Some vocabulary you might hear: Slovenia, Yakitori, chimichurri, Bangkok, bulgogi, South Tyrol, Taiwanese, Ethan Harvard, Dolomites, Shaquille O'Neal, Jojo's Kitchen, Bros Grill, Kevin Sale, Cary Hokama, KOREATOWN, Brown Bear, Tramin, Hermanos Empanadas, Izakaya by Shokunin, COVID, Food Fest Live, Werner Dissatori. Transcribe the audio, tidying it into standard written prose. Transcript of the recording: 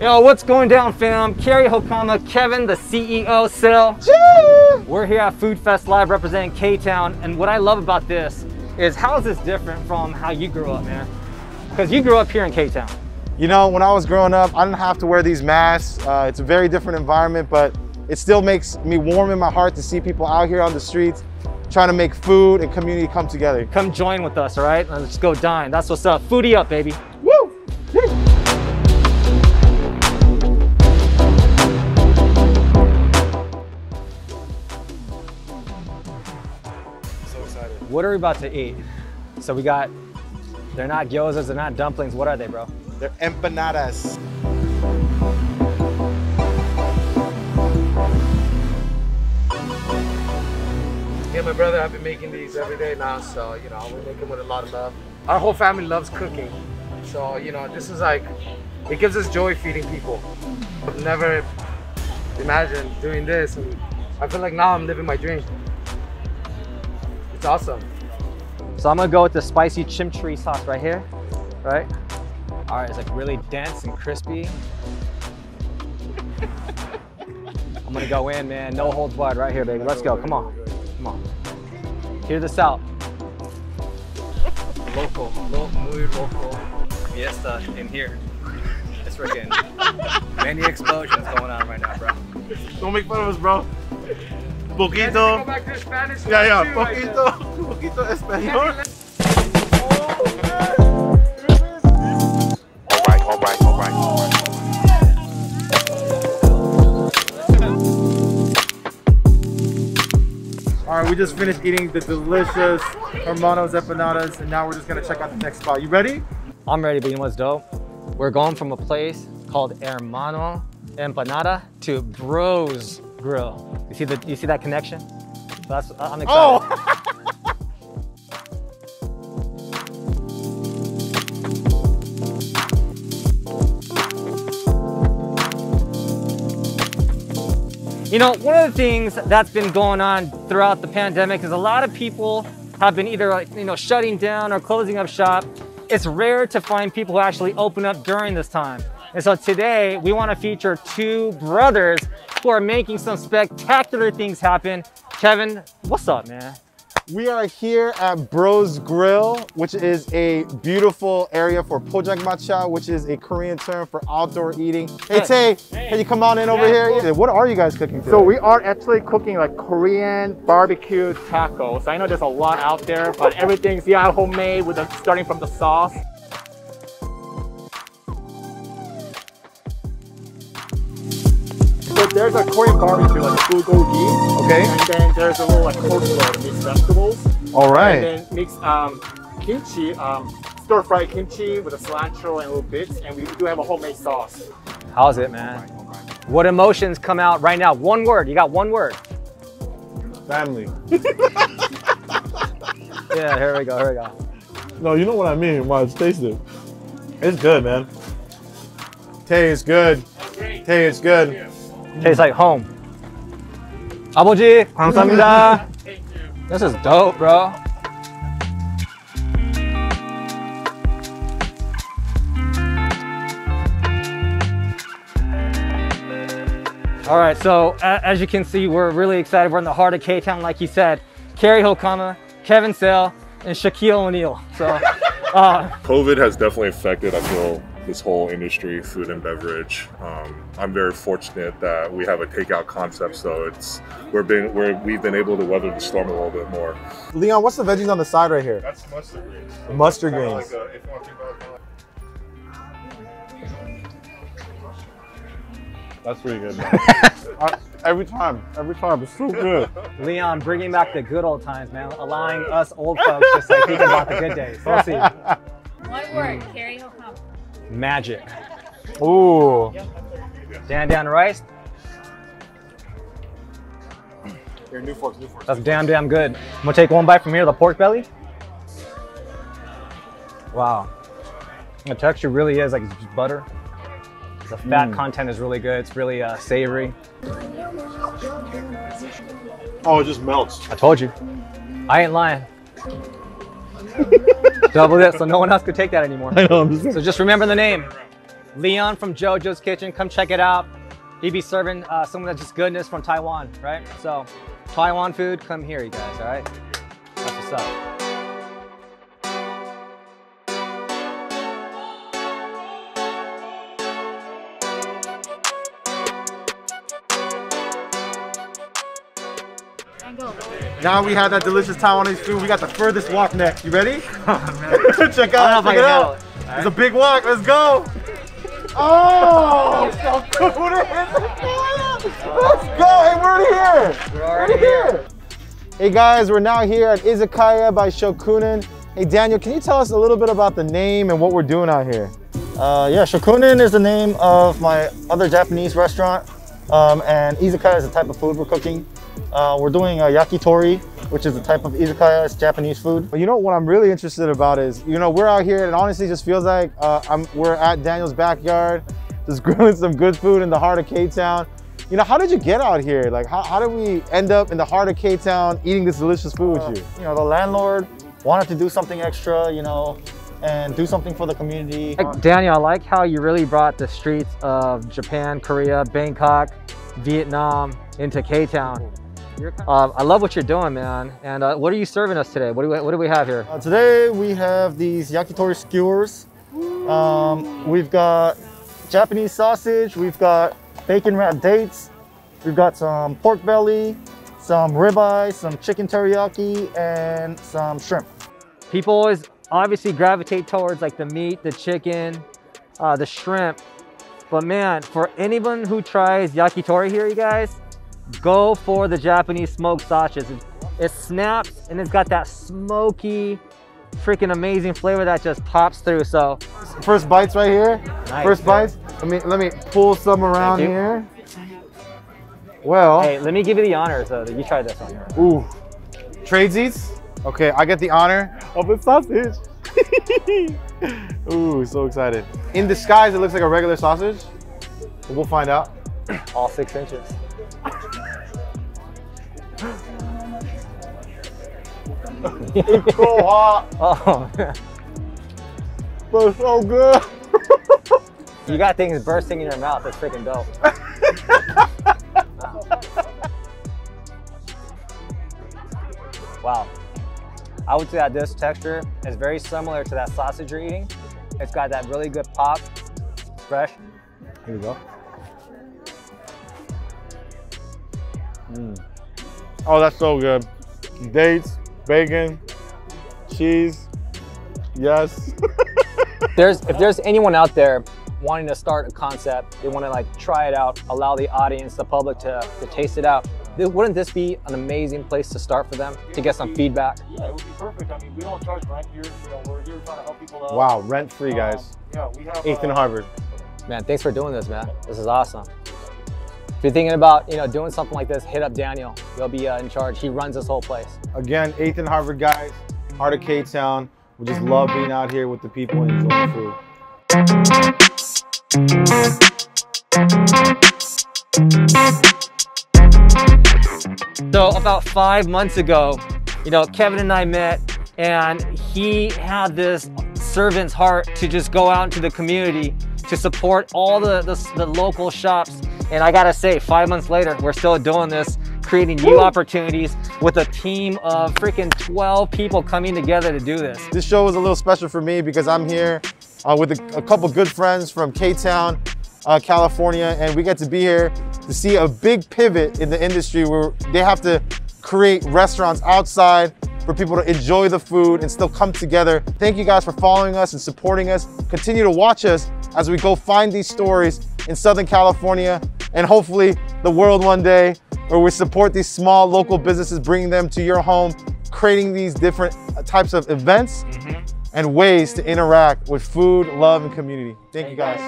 Yo, what's going down, fam? Cary Hokama, Kevin, the CEO, Sale. Cheers! We're here at Food Fest Live representing K-Town, and what I love about this is how is this different from how you grew up, man? Because you grew up here in K-Town. You know, when I was growing up, I didn't have to wear these masks. It's a very different environment, but it still makes me warm in my heart to see people out here on the streets trying to make food and community come together. Come join with us, all right? Let's go dine. That's what's up. Foodie up, baby. Woo! What are we about to eat? So we got, they're not gyozas, they're not dumplings. What are they, bro? They're empanadas. Yeah, my brother, I've been making these every day now, so, you know, we make them with a lot of love. Our whole family loves cooking. So, you know, this is like, it gives us joy feeding people. I've never imagined doing this, and I feel like now I'm living my dream. Awesome. So I'm gonna go with the spicy chimichurri sauce right here, right? All right, it's like really dense and crispy. I'm gonna go in, man, no holds barred right here, baby. Let's go, come on, come on. Hear this out. Local, muy local fiesta in here. It's freaking many explosions going on right now, bro. Don't make fun of us, bro. Poquito. Yeah, yeah. Poquito. Poquito español. Alright, alright, alright. Alright, we just finished eating the delicious Hermanos Empanadas, and now we're just gonna check out the next spot. You ready? I'm ready, but you know what's dope? We're going from a place called Hermano Empanada to Bros Grill. You see that connection? That's, I'm excited. Oh. You know, one of the things that's been going on throughout the pandemic is a lot of people have been either, like, you know, shutting down or closing up shop. It's rare to find people who actually open up during this time. And so today we want to feature two brothers who are making some spectacular things happen. Kevin, what's up, man? We are here at Bros Grill, which is a beautiful area for pojang matcha, which is a Korean term for outdoor eating. Hey, Tay, can you come on in over here? Cool. What are you guys cooking today? So we are actually cooking like Korean barbecue tacos. I know there's a lot out there, but everything's homemade with starting from the sauce. There's a Korean barbecue, like bulgogi. Okay. And then there's a little like coleslaw to mix vegetables. All right. And then mix kimchi, stir-fried kimchi with a cilantro and little bits. And we do have a homemade sauce. How's it, man? All right, all right. What emotions come out right now? One word. You got one word. Family. Yeah, here we go. Here we go. No, you know what I mean. Wow, it's tasty. It's good, man. Tay, it's good. Tay, it's good. Yeah. Tastes like home. 아버지, 감사합니다. This is dope, bro. All right, so as you can see, we're really excited. We're in the heart of K-Town, like he said. Cary Hokama, Kevin Sale, and Shaquille O'Neal. So, COVID has definitely affected, I feel, this whole industry, food and beverage. I'm very fortunate that we have a takeout concept, so it's we've been able to weather the storm a little bit more. Leon, what's the veggies on the side right here? That's mustard greens. So mustard greens. Like a, if you want to think about it, that's pretty good, man. Every time, it's so good. Leon, bringing back the good old times, man, allowing us old folks just like think about the good days. We'll see. One word, Cary Hokama. Magic. Ooh. Dandan rice. Here, new forks. That's damn good. I'm gonna take one bite from here, the pork belly. Wow. The texture really is like it's just butter. The fat content is really good. It's really savory. Oh, it just melts. I told you. I ain't lying. Double this so no one else could take that anymore. I know. So just remember the name. Leon from Jojo's Kitchen, come check it out. He'd be serving someone that's just goodness from Taiwan, right? So Taiwan food, come here, you guys, all right? That's what's up. Now we have that delicious Taiwanese food. We got the furthest walk next. You ready? Check out. Check it out. Right. It's a big walk. Let's go. Oh, so cool. Let's go. Hey, we're already here. We're already here. Hey guys, we're now here at Izakaya by Shokunin. Hey Daniel, can you tell us a little bit about the name and what we're doing out here? Yeah, Shokunin is the name of my other Japanese restaurant, and izakaya is the type of food we're cooking. We're doing yakitori, which is a type of izakaya. It's Japanese food. But you know what I'm really interested about is, you know, we're out here and it honestly just feels like we're at Daniel's backyard, just grilling some good food in the heart of K-Town. You know, how did you get out here? Like, how did we end up in the heart of K-Town eating this delicious food with you? You know, the landlord wanted to do something extra, you know, and do something for the community. Daniel, I like how you really brought the streets of Japan, Korea, Bangkok, Vietnam into K-Town. I love what you're doing, man. And what are you serving us today? What do we have here? Today we have these yakitori skewers. We've got Japanese sausage. We've got bacon wrapped dates. We've got some pork belly, some ribeye, some chicken teriyaki, and some shrimp. People always obviously gravitate towards like the meat, the chicken, the shrimp. But man, for anyone who tries yakitori here, you guys, go for the Japanese smoked sausage. It snaps and it's got that smoky, freaking amazing flavor that just pops through. So first bites right here. Nice, first bites. Let me pull some around here. Well, hey, let me give you the honor. So you try this one here. Ooh, tradesies. Okay, I get the honor of the sausage. Ooh, so excited. In disguise, it looks like a regular sausage. But we'll find out. All 6 inches. It's so hot. Oh, man. But it's so good. You got things bursting in your mouth. That's freaking dope. Wow. I would say that this texture is very similar to that sausage you're eating. It's got that really good pop. It's fresh. Here we go. Mm. Oh, that's so good. Dates, bacon, cheese. Yes. If there's anyone out there wanting to start a concept, they want to like try it out, allow the audience, the public to taste it out. Wouldn't this be an amazing place to start for them to get some feedback? Yeah, it would be perfect. I mean, we don't charge rent here. You know, we're here trying to help people out. Wow, rent free, guys. Yeah, we have Ethan Harvard. Man, thanks for doing this, man. This is awesome. If you're thinking about, you know, doing something like this, hit up Daniel. He'll be in charge. He runs this whole place. Again, Ethan Harvard, guys. Heart of K-Town. We just love being out here with the people and enjoying food. So about 5 months ago, you know, Kevin and I met, and he had this servant's heart to just go out into the community to support all the local shops. And I gotta say, 5 months later, we're still doing this, creating new opportunities with a team of freaking 12 people coming together to do this. This show was a little special for me because I'm here with a couple good friends from K-Town, California, and we get to be here to see a big pivot in the industry where they have to create restaurants outside for people to enjoy the food and still come together. Thank you guys for following us and supporting us. Continue to watch us as we go find these stories in Southern California and hopefully the world one day, where we support these small local businesses, bringing them to your home, creating these different types of events and ways to interact with food, love, and community. Thank you guys.